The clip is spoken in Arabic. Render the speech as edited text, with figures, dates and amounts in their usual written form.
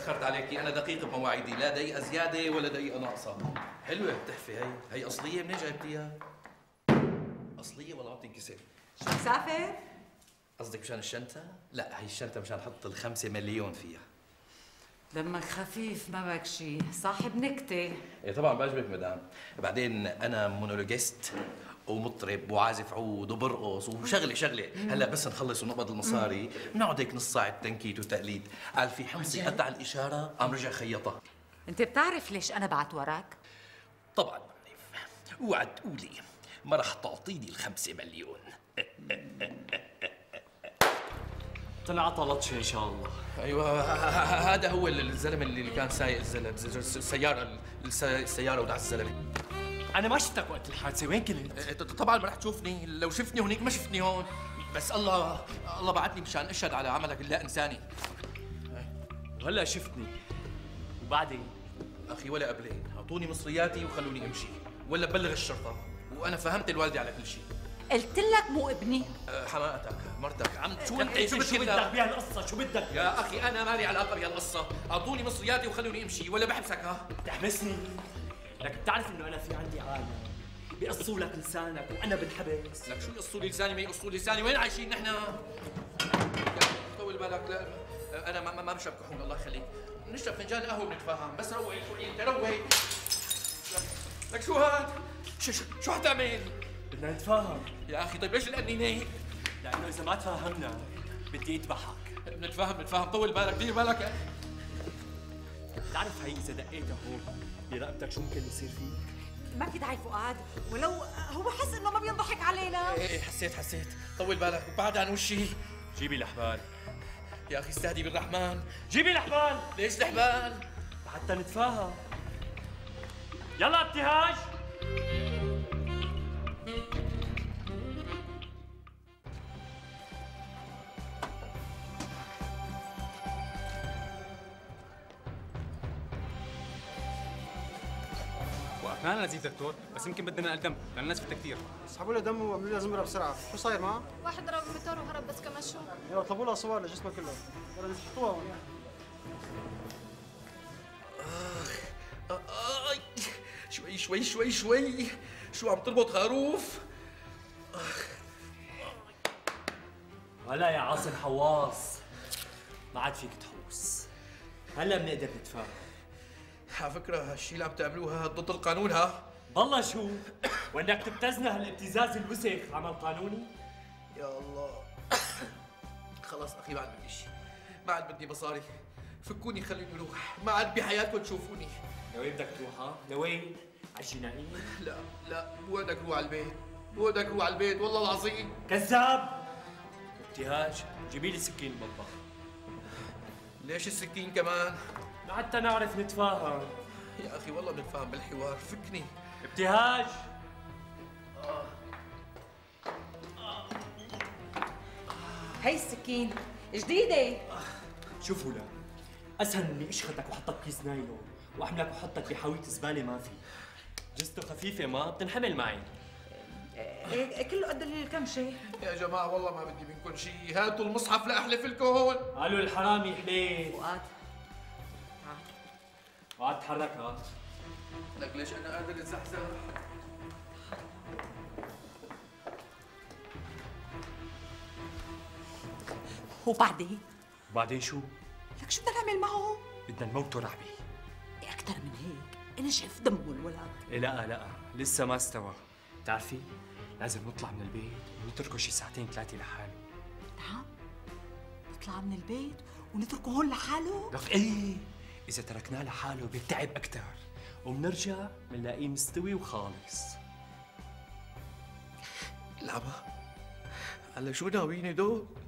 تاخرت عليكي، انا دقيق بمواعيدي، لا دقيقه زياده ولا دقيقه ناقصه. حلوه التحفه هي، هي اصليه، منين جايبتيها؟ اصليه ولا ما بتنكسر؟ شو مسافر؟ قصدك مشان الشنطه؟ لا هي الشنطه مشان احط ال5 مليون فيها. دمك خفيف ما بك شيء، صاحب نكته. ايه طبعا بعجبك مدام، بعدين انا مونولوجيست ومطرب وعازف عود وبرقص وشغله شغله. هلا بس نخلص ونقبض المصاري بنقعد هيك نص ساعه تنكيت وتقليد. قال في حمصي قطع الاشاره قام رجع خيطها. انت بتعرف ليش انا بعت وراك؟ طبعا بعرف، اوعى تقولي ما رح تعطيني ال5 مليون. طلعت لطشه ان شاء الله. ايوه هذا هو الزلمه اللي كان سايق السياره ودعس الزلمه. أنا ما شفتك وقت الحادثة، وين كنت؟ طبعاً ما رح تشوفني، لو شفتني هونيك ما شفتني هون، بس الله بعتني مشان أشهد على عملك اللا إنساني. وهلا شفتني، وبعدين؟ أخي ولا قبلين، أعطوني مصرياتي وخلوني أمشي، ولا ببلغ الشرطة، وأنا فهمت الوالدة على كل شيء. قلت لك مو ابني. حماتك، مرتك، عمتك، شو أنت شو بدك بيها القصة، شو بدك؟ يا أخي أنا مالي علاقة بيها القصة، أعطوني مصرياتي وخلوني أمشي، ولا بحبسك ها؟ بتحبسني؟ لك بتعرف انه انا في عندي عالم بيقصوا لك لسانك وانا بالحبس. لك شو يقصوا لي لساني ما يقصوا لي لساني، وين عايشين نحن؟ طول بالك، لا انا ما بشرب كحول الله يخليك، بنشرب فنجان قهوه بنتفاهم، بس روقي روقي انت روقي. لك شو هاد؟ شو حتعمل؟ بدنا نتفاهم يا اخي. طيب ليش القنينه هيك؟ لانه اذا ما تفاهمنا بدي اذبحك. بنتفاهم، طول بالك دير بالك. بتعرف هي اذا دقيتها هون برقبتك شو ممكن يصير فيك؟ ما في داعي فؤاد، ولو هو حس انه ما بينضحك علينا. ايه حسيت، طول بالك وبعد عن وشي. جيبي الحبال يا اخي، استهدي بالرحمن، جيبي الحبال. ليش الحبال؟ حتى نتفاهم. يلا ابتهاج. انا نزيد دكتور، بس يمكن بدنا نقدم لان الناس فتة كثير. اسحبوا له دم وعملوا له زمره بسرعه. شو صاير معه؟ واحد ضرب الموتور وهرب، بس كمان شو؟ يلا طلبوا له صور لجسمه كله، بدنا نحطوها هون. شوي شوي شوي شوي، شو عم تربط خروف؟ هلا يا عاصم حواص، ما عاد فيك تحوس، هلا بنقدر نتفاهم. على فكرة هالشي اللي عم تعملوها ضد القانون ها؟ بالله شو؟ وانك تبتزنا هالابتزاز الوسخ عمل قانوني؟ يا الله. خلص اخي ما عاد بدي شيء، ما عاد بدي مصاري، فكوني خلوني اروح، ما عاد بحياتكم تشوفوني. لوين بدك تروح ها؟ لوين؟ على الجنائية؟ لا بودك روح على البيت، والله العظيم. كذاب. ابتهاج، جيبي لي سكين بالمطبخ. ليش السكين كمان؟ حتى نعرف نتفاهم. يا اخي والله بنتفاهم بالحوار، فكني. ابتهاج. هي السكين جديده. شوفوا لا اسهل اني اشخطك واحطك بكيس نايلون واحملك واحطك بحاويه زباله ما في جثته خفيفه ما بتنحمل معي. كله قد الكمشه. يا جماعه والله ما بدي منكم شيء، هاتوا المصحف لاحلف لكم. قالوا الحرامي حليف. فؤاد ما تحرك ها. لك ليش انا قادر اتزحزح؟ وبعدين شو؟ لك شو بدنا نعمل معه؟ بدنا نموته رعبي. إيه اكثر من هيك، انا شايف دمه الولد. لا لسه ما استوى، بتعرفي؟ لازم نطلع من البيت ونتركه شي 2-3 ساعات لحاله. نعم؟ نطلع من البيت ونتركه هون لحاله؟ لك ايه؟ إذا تركناه لحاله بيتعب أكثر، وبنرجع بنلاقيه مستوي وخالص. لعبة؟ هلا شو ناويين هدول؟